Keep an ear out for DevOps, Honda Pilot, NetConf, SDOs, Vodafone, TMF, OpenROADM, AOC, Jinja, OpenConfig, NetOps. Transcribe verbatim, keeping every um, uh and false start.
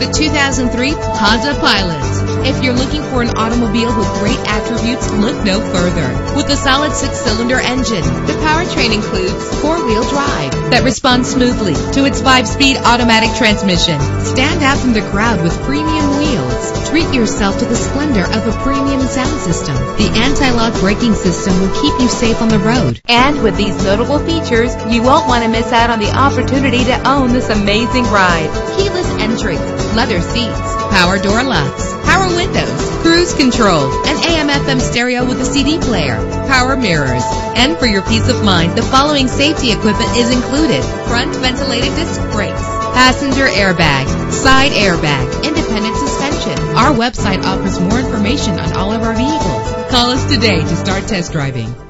the two thousand three Honda Pilot. If you're looking for an automobile with great attributes, look no further. With a solid six-cylinder engine, the powertrain includes four-wheel drive that responds smoothly to its five-speed automatic transmission. Stand out from the crowd with premium wheels. Treat yourself to the splendor of a premium sound system. The anti-lock braking system will keep you safe on the road. And with these notable features, you won't want to miss out on the opportunity to own this amazing ride. Keyless entry, leather seats, power door locks, power windows, cruise control, an A M F M stereo with a C D player, power mirrors. And for your peace of mind, the following safety equipment is included: front ventilated disc brakes, passenger airbag, side airbag, independent suspension. Our website offers more information on all of our vehicles. Call us today to start test driving.